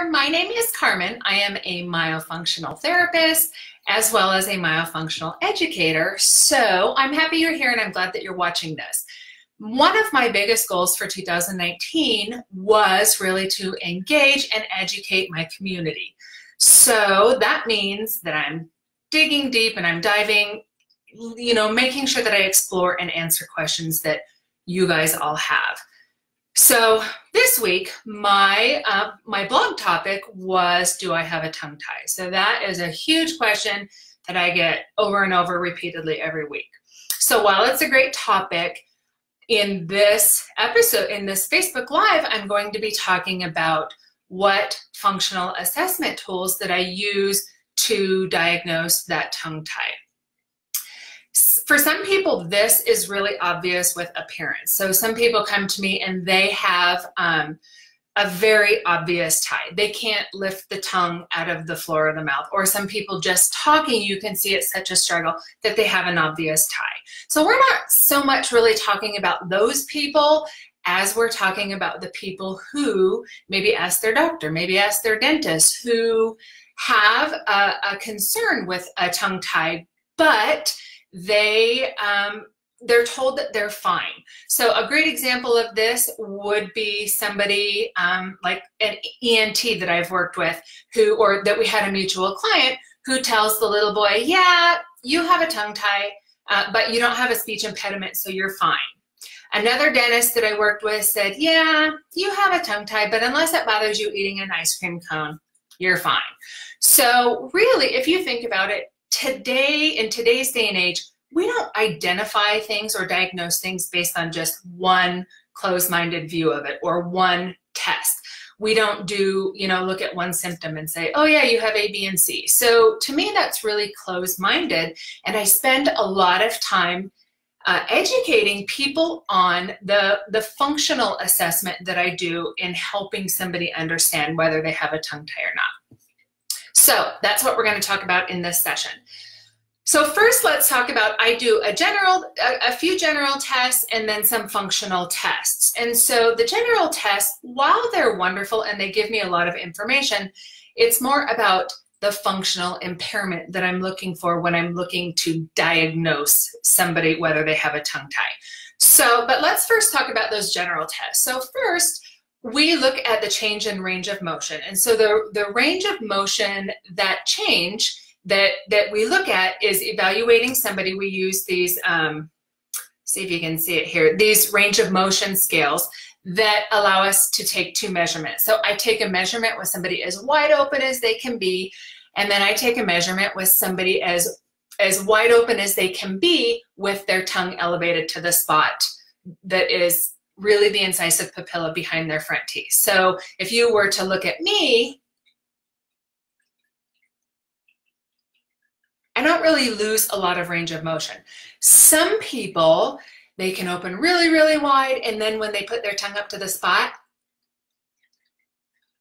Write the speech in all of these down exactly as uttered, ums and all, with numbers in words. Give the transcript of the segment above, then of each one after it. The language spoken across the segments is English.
there. My name is Carmen. I am a myofunctional therapist as well as a myofunctional educator. So I'm happy you're here and I'm glad that you're watching this. One of my biggest goals for two thousand nineteen was really to engage and educate my community. So that means that I'm digging deep and I'm diving, you know, making sure that I explore and answer questions that you guys all have. So this week, my, uh, my blog topic was, do I have a tongue tie? So that is a huge question that I get over and over repeatedly every week. So while it's a great topic, in this episode, in this Facebook Live, I'm going to be talking about what functional assessment tools that I use to diagnose that tongue tie. For some people, this is really obvious with appearance. So some people come to me and they have um, a very obvious tie. They can't lift the tongue out of the floor of the mouth. Or some people just talking, you can see it's such a struggle that they have an obvious tie. So we're not so much really talking about those people as we're talking about the people who maybe ask their doctor, maybe ask their dentist, who have a, a concern with a tongue tie, but they, um, they're told that they're fine. So a great example of this would be somebody um, like an E N T that I've worked with, who, or that we had a mutual client who tells the little boy, yeah, you have a tongue tie. Uh, but you don't have a speech impediment, so you're fine. Another dentist that I worked with said, yeah, you have a tongue tie, but unless it bothers you eating an ice cream cone, you're fine. So really, if you think about it, today, in today's day and age, we don't identify things or diagnose things based on just one closed-minded view of it or one test. We don't do, you know, look at one symptom and say, oh yeah, you have A, B, and C. So to me, that's really closed-minded. And I spend a lot of time uh, educating people on the, the functional assessment that I do in helping somebody understand whether they have a tongue tie or not. So that's what we're going to talk about in this session. So first, let's talk about, I do a general, a, a few general tests and then some functional tests. And so the general tests, while they're wonderful and they give me a lot of information, it's more about the functional impairment that I'm looking for when I'm looking to diagnose somebody, whether they have a tongue tie. So, but let's first talk about those general tests. So first, we look at the change in range of motion. And so the, the range of motion, that change that that we look at is evaluating somebody. We use these, um, see if you can see it here, these range of motion scales that allow us to take two measurements. So I take a measurement with somebody as wide open as they can be, and then I take a measurement with somebody as, as wide open as they can be with their tongue elevated to the spot that is really the incisive papilla behind their front teeth. So if you were to look at me, I don't really lose a lot of range of motion. Some people, they can open really, really wide, and then when they put their tongue up to the spot,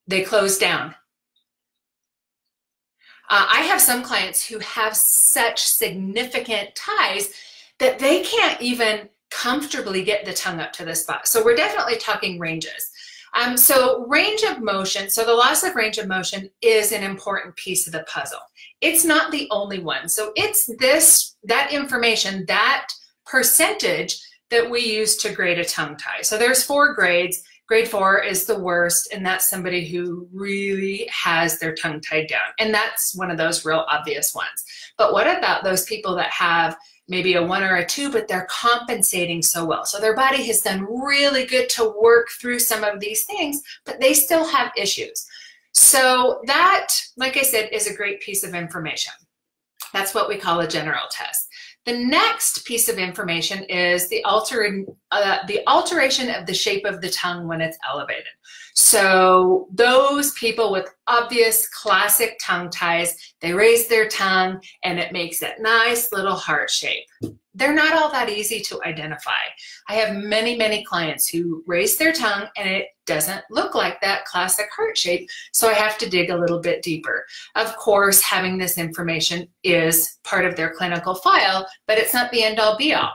they close down. Uh, I have some clients who have such significant ties that they can't even comfortably get the tongue up to the spot. So we're definitely talking ranges. Um, so range of motion, so the loss of range of motion is an important piece of the puzzle. It's not the only one. So it's this, that information, that percentage that we use to grade a tongue tie. So there's four grades. Grade four is the worst, and that's somebody who really has their tongue tied down. And that's one of those real obvious ones. But what about those people that have maybe a one or a two, but they're compensating so well? So their body has done really good to work through some of these things, but they still have issues. So that, like I said, is a great piece of information. That's what we call a general test. The next piece of information is the, alter, uh, the alteration of the shape of the tongue when it's elevated. So those people with obvious classic tongue ties, they raise their tongue and it makes that nice little heart shape. They're not all that easy to identify. I have many, many clients who raise their tongue and it doesn't look like that classic heart shape, so I have to dig a little bit deeper. Of course, having this information is part of their clinical file, but it's not the end all be all.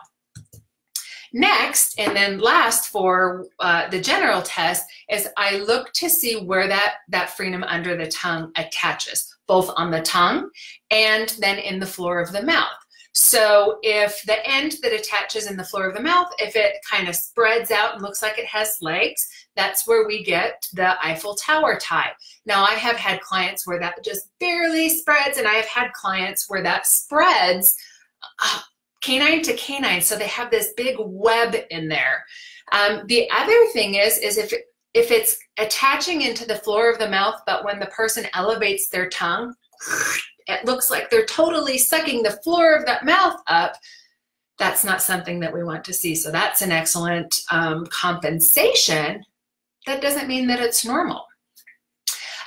Next, and then last for uh, the general test, is I look to see where that, that frenum under the tongue attaches, both on the tongue and then in the floor of the mouth. So if the end that attaches in the floor of the mouth, if it kind of spreads out and looks like it has legs, that's where we get the Eiffel Tower tie. Now, I have had clients where that just barely spreads, and I have had clients where that spreads uh, canine to canine, so they have this big web in there. Um, the other thing is, is if, if it's attaching into the floor of the mouth, but when the person elevates their tongue, it looks like they're totally sucking the floor of that mouth up. That's not something that we want to see. So that's an excellent um, compensation. That doesn't mean that it's normal.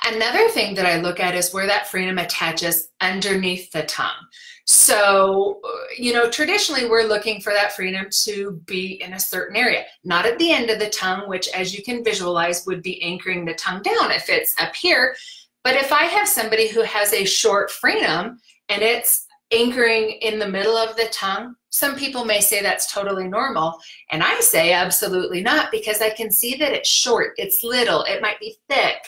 Another thing that I look at is where that frenum attaches underneath the tongue. So, you know, traditionally we're looking for that frenum to be in a certain area, not at the end of the tongue, which, as you can visualize, would be anchoring the tongue down if it's up here. But if I have somebody who has a short frenum and it's anchoring in the middle of the tongue, some people may say that's totally normal. And I say absolutely not, because I can see that it's short, it's little, it might be thick.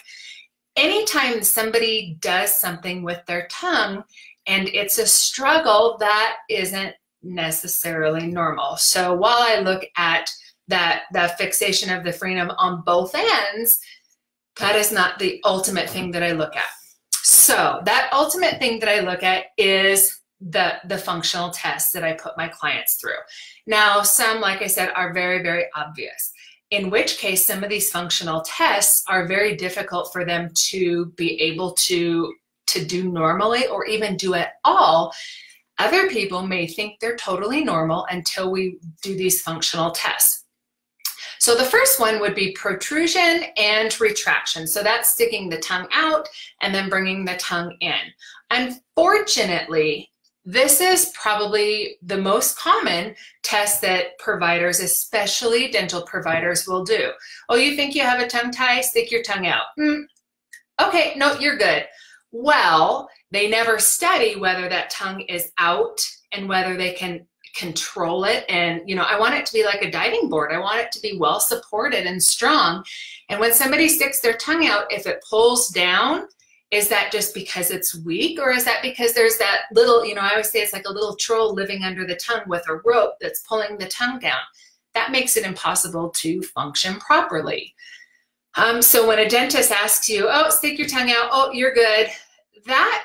Anytime somebody does something with their tongue and it's a struggle, that isn't necessarily normal. So while I look at that, the fixation of the frenum on both ends, that is not the ultimate thing that I look at. So that ultimate thing that I look at is the, the functional tests that I put my clients through. Now, some, like I said, are very, very obvious, in which case some of these functional tests are very difficult for them to be able to, to do normally or even do at all. Other people may think they're totally normal until we do these functional tests. So the first one would be protrusion and retraction. So that's sticking the tongue out and then bringing the tongue in. Unfortunately, this is probably the most common test that providers, especially dental providers, will do. Oh, you think you have a tongue tie? Stick your tongue out. Mm. Okay, no, you're good. Well, they never study whether that tongue is out and whether they can control it. And, you know, I want it to be like a diving board. I want it to be well supported and strong. And when somebody sticks their tongue out, if it pulls down, is that just because it's weak, or is that because there's that little, you know, I always say it's like a little troll living under the tongue with a rope that's pulling the tongue down. That makes it impossible to function properly. Um, so when a dentist asks you, oh, stick your tongue out, oh, you're good, that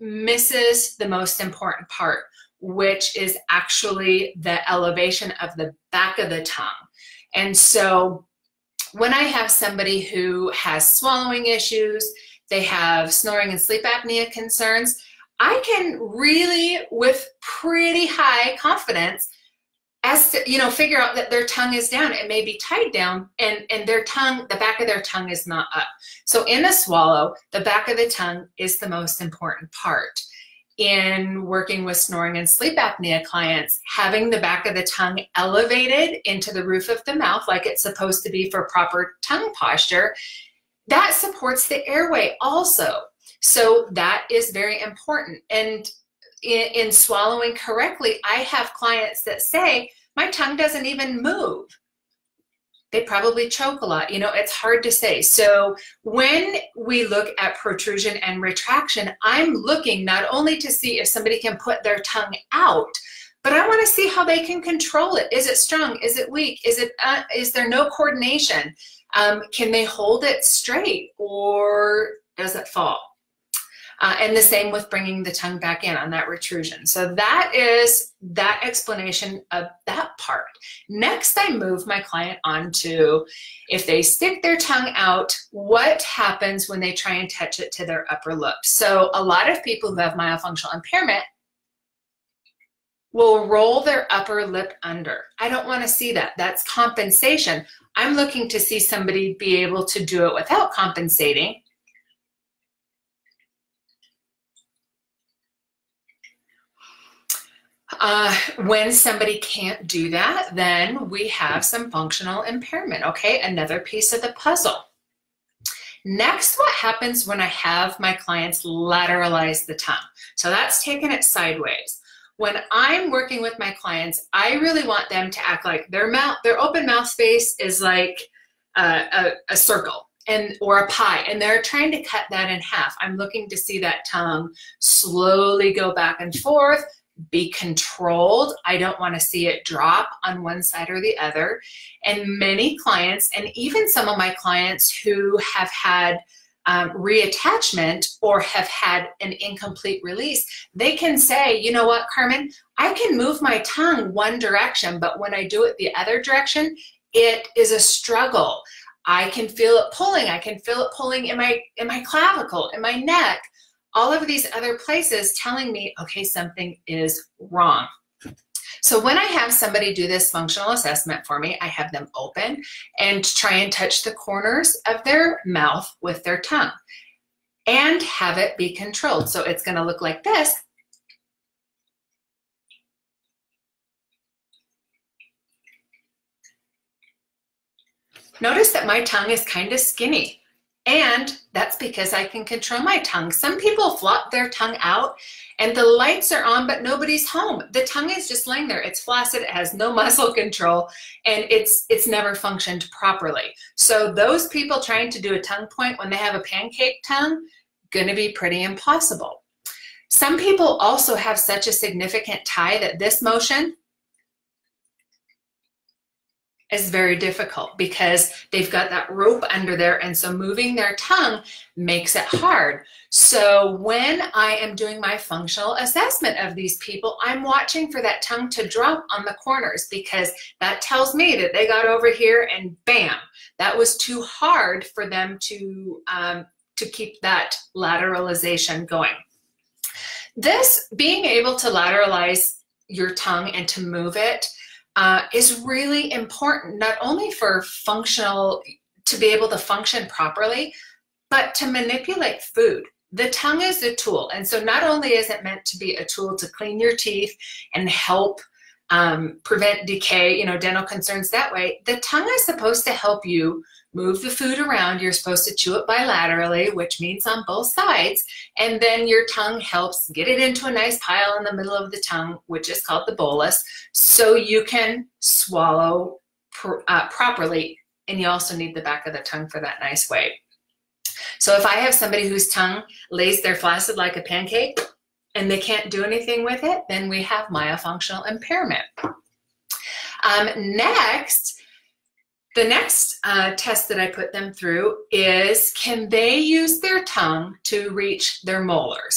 misses the most important part, which is actually the elevation of the back of the tongue. And so when I have somebody who has swallowing issues, they have snoring and sleep apnea concerns, I can really, with pretty high confidence, as to, you know, figure out that their tongue is down. It may be tied down, and, and their tongue, the back of their tongue is not up. So in the swallow, the back of the tongue is the most important part. In working with snoring and sleep apnea clients, having the back of the tongue elevated into the roof of the mouth like it's supposed to be for proper tongue posture, that supports the airway also. So that is very important. And in, in swallowing correctly, I have clients that say, my tongue doesn't even move. They probably choke a lot. You know, it's hard to say. So when we look at protrusion and retraction, I'm looking not only to see if somebody can put their tongue out, but I want to see how they can control it. Is it strong? Is it weak? Is it, uh, is there no coordination? Um, can they hold it straight, or does it fall? Uh, and the same with bringing the tongue back in on that retrusion. So that is that explanation of that part. Next, I move my client on to, if they stick their tongue out, what happens when they try and touch it to their upper lip? So a lot of people who have myofunctional impairment will roll their upper lip under. I don't want to see that. That's compensation. I'm looking to see somebody be able to do it without compensating. Uh, when somebody can't do that, then we have some functional impairment, okay? Another piece of the puzzle. Next, what happens when I have my clients lateralize the tongue? So that's taking it sideways. when I'm working with my clients, I really want them to act like their mouth, their open mouth space is like uh, a, a circle and or a pie, and they're trying to cut that in half. I'm looking to see that tongue slowly go back and forth, be controlled. I don't want to see it drop on one side or the other. And many clients, and even some of my clients who have had um, reattachment or have had an incomplete release, they can say, you know what, Carmen, I can move my tongue one direction, but when I do it the other direction, it is a struggle. I can feel it pulling. I can feel it pulling in my, in my clavicle, in my neck, all of these other places, telling me, okay, something is wrong. So when I have somebody do this functional assessment for me, I have them open and try and touch the corners of their mouth with their tongue and have it be controlled. So it's going to look like this. Notice that my tongue is kind of skinny. And that's because I can control my tongue. Some people flop their tongue out and the lights are on, but nobody's home. The tongue is just laying there. It's flaccid, it has no muscle control, and it's, it's never functioned properly. So those people trying to do a tongue point when they have a pancake tongue, gonna be pretty impossible. Some people also have such a significant tie that this motion is very difficult because they've got that rope under there, and so moving their tongue makes it hard. So when I am doing my functional assessment of these people, I'm watching for that tongue to drop on the corners, because that tells me that they got over here and bam, that was too hard for them to, um, to keep that lateralization going. This being able to lateralize your tongue and to move it Uh, is really important, not only for functional, to be able to function properly, but to manipulate food. The tongue is a tool. And so not only is it meant to be a tool to clean your teeth and help um, prevent decay, you know, dental concerns that way, the tongue is supposed to help you move the food around. You're supposed to chew it bilaterally, which means on both sides. And then your tongue helps get it into a nice pile in the middle of the tongue, which is called the bolus, so you can swallow pr uh, properly. And you also need the back of the tongue for that nice way. So if I have somebody whose tongue lays there flaccid like a pancake and they can't do anything with it, then we have myofunctional impairment. Um, next, The next uh, test that I put them through is, can they use their tongue to reach their molars?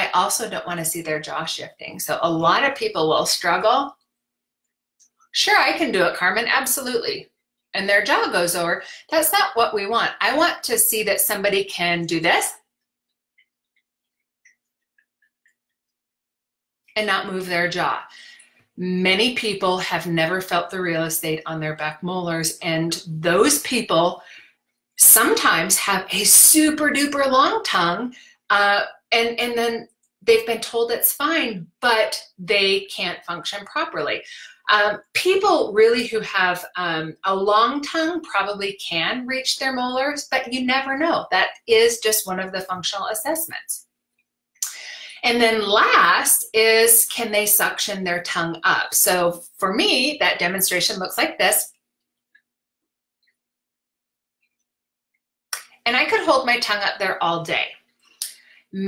I also don't want to see their jaw shifting. So a lot of people will struggle. Sure, I can do it, Carmen, absolutely. And their jaw goes over. That's not what we want. I want to see that somebody can do this and not move their jaw. Many people have never felt the real estate on their back molars, and those people sometimes have a super duper long tongue, uh, and, and then they've been told it's fine, but they can't function properly. Um, people really who have um, a long tongue probably can reach their molars, but you never know. That is just one of the functional assessments. And then last is, can they suction their tongue up? So for me, that demonstration looks like this. And I could hold my tongue up there all day.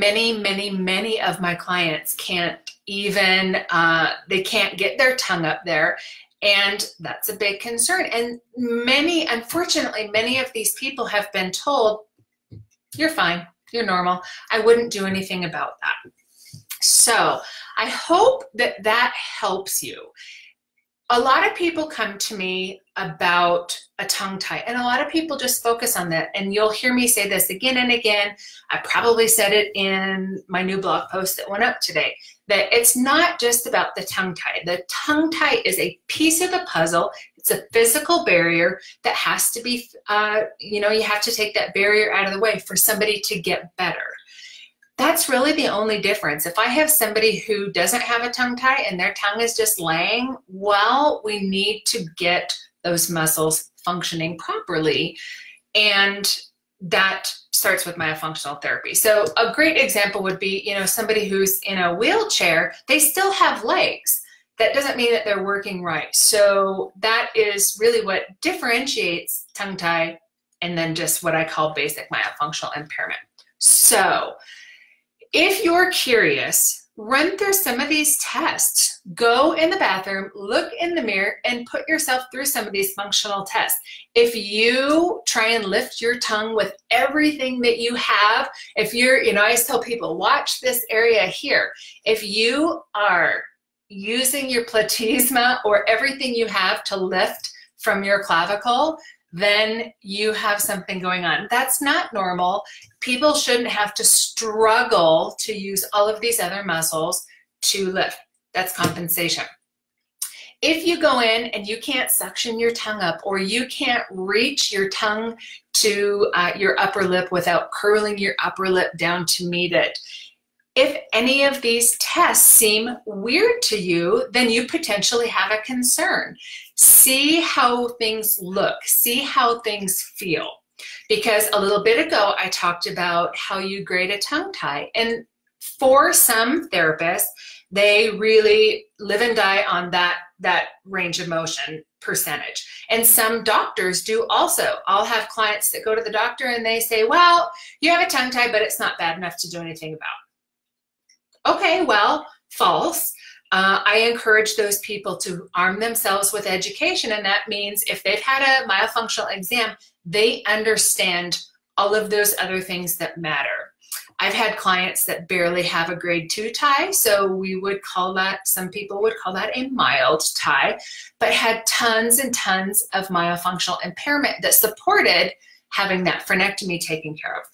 Many, many, many of my clients can't even, uh, they can't get their tongue up there. And that's a big concern. And many, unfortunately, many of these people have been told, you're fine, you're normal. I wouldn't do anything about that. So I hope that that helps you. A lot of people come to me about a tongue tie, and a lot of people just focus on that. And you'll hear me say this again and again. I probably said it in my new blog post that went up today, that it's not just about the tongue tie. The tongue tie is a piece of the puzzle. It's a physical barrier that has to be, uh, you know, you have to take that barrier out of the way for somebody to get better. That's really the only difference. If I have somebody who doesn't have a tongue tie and their tongue is just laying, well, we need to get those muscles functioning properly. And that starts with myofunctional therapy. So a great example would be, you know, somebody who's in a wheelchair, they still have legs. That doesn't mean that they're working right. So that is really what differentiates tongue tie and then just what I call basic myofunctional impairment. So if you're curious, run through some of these tests. Go in the bathroom, look in the mirror, and put yourself through some of these functional tests. If you try and lift your tongue with everything that you have, if you're, you know, I always tell people, watch this area here. If you are using your platysma or everything you have to lift from your clavicle, then you have something going on. That's not normal. People shouldn't have to struggle to use all of these other muscles to lift. That's compensation. If you go in and you can't suction your tongue up, or you can't reach your tongue to uh, your upper lip without curling your upper lip down to meet it, if any of these tests seem weird to you, then you potentially have a concern. See how things look. See how things feel. Because a little bit ago, I talked about how you grade a tongue tie. And for some therapists, they really live and die on that, that range of motion percentage. And some doctors do also. I'll have clients that go to the doctor and they say, well, you have a tongue tie, but it's not bad enough to do anything about. Okay, well, false. Uh, I encourage those people to arm themselves with education, and that means if they've had a myofunctional exam, they understand all of those other things that matter. I've had clients that barely have a grade two tie, so we would call that, some people would call that a mild tie, but had tons and tons of myofunctional impairment that supported having that frenectomy taken care of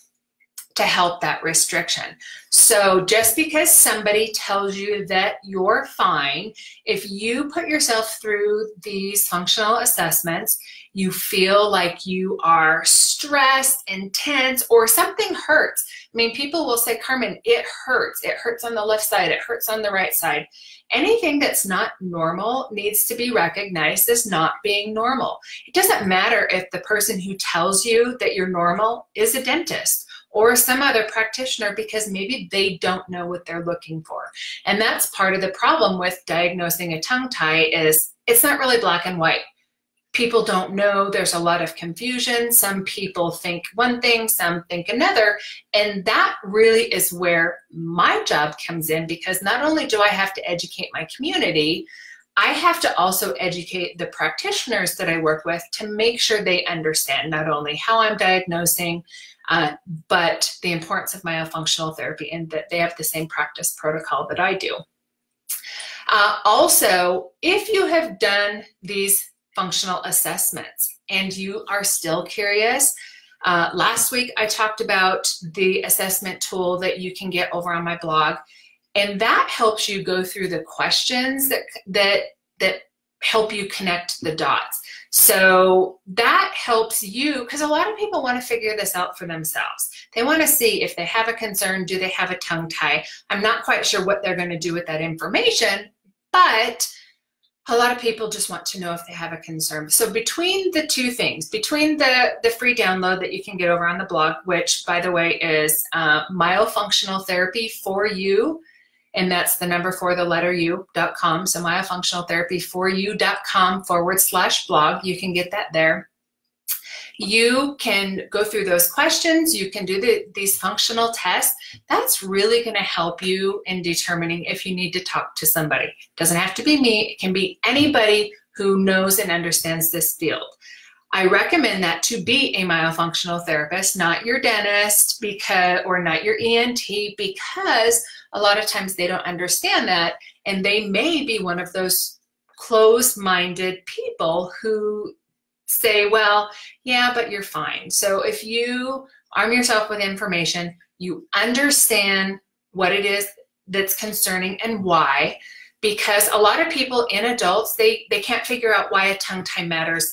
to help that restriction. So just because somebody tells you that you're fine, if you put yourself through these functional assessments, you feel like you are stressed, intense, or something hurts. I mean, people will say, Carmen, it hurts. It hurts on the left side, it hurts on the right side. Anything that's not normal needs to be recognized as not being normal. It doesn't matter if the person who tells you that you're normal is a dentist or some other practitioner, because maybe they don't know what they're looking for. And that's part of the problem with diagnosing a tongue tie is it's not really black and white. People don't know, there's a lot of confusion. Some people think one thing, some think another, and that really is where my job comes in, because not only do I have to educate my community, I have to also educate the practitioners that I work with to make sure they understand not only how I'm diagnosing, Uh, but the importance of myofunctional therapy, and that they have the same practice protocol that I do. Uh, also, if you have done these functional assessments and you are still curious, uh, last week I talked about the assessment tool that you can get over on my blog, and that helps you go through the questions that that that help you connect the dots. So that helps you, because a lot of people want to figure this out for themselves. They want to see if they have a concern, do they have a tongue tie? I'm not quite sure what they're going to do with that information, but a lot of people just want to know if they have a concern. So between the two things, between the, the free download that you can get over on the blog, which by the way is uh, myofunctional therapy for you, and that's the number for the letter u dot com. So myofunctional therapy for you dot com forward slash blog. You can get that there. You can go through those questions. You can do the, these functional tests. That's really going to help you in determining if you need to talk to somebody. It doesn't have to be me. It can be anybody who knows and understands this field. I recommend that to be a myofunctional therapist, not your dentist, because, or not your E N T, because a lot of times they don't understand that, and they may be one of those closed-minded people who say, well, yeah, but you're fine. So if you arm yourself with information, you understand what it is that's concerning and why, because a lot of people in adults, they, they can't figure out why a tongue tie matters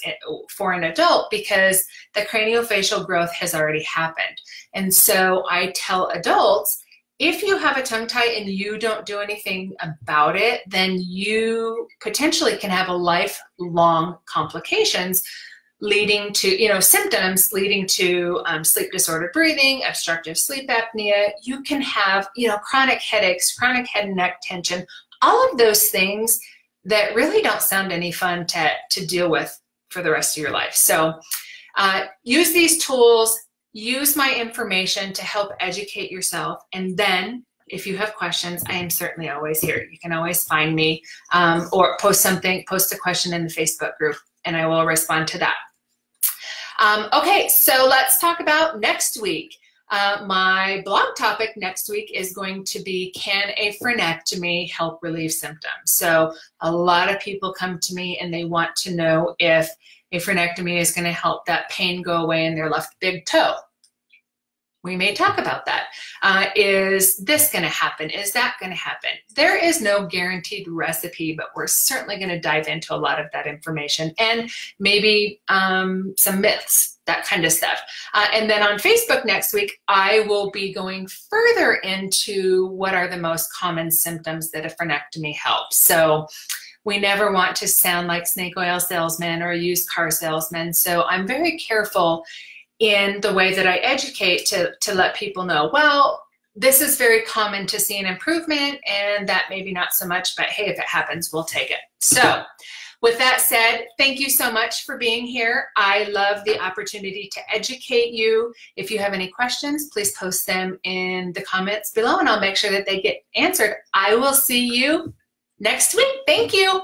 for an adult because the craniofacial growth has already happened. And so I tell adults, if you have a tongue tie and you don't do anything about it, then you potentially can have a lifelong complications leading to, you know, symptoms leading to um, sleep disordered breathing, obstructive sleep apnea. You can have, you know, chronic headaches, chronic head and neck tension, all of those things that really don't sound any fun to, to deal with for the rest of your life. So uh, use these tools, use my information to help educate yourself. And then if you have questions, I am certainly always here. You can always find me um, or post something, post a question in the Facebook group, and I will respond to that. Um, okay, so let's talk about next week. Uh, my blog topic next week is going to be, can a frenectomy help relieve symptoms? So a lot of people come to me and they want to know if a frenectomy is going to help that pain go away in their left big toe. We may talk about that. Uh, is this going to happen? Is that going to happen? There is no guaranteed recipe, but we're certainly going to dive into a lot of that information and maybe um, some myths, that kind of stuff. Uh, and then on Facebook next week, I will be going further into what are the most common symptoms that a frenectomy helps. So we never want to sound like snake oil salesmen or used car salesmen. So I'm very careful in the way that I educate to, to let people know, well, this is very common to see an improvement, and that maybe not so much, but hey, if it happens, we'll take it. So with that said, thank you so much for being here. I love the opportunity to educate you. If you have any questions, please post them in the comments below, and I'll make sure that they get answered. I will see you next week. Thank you.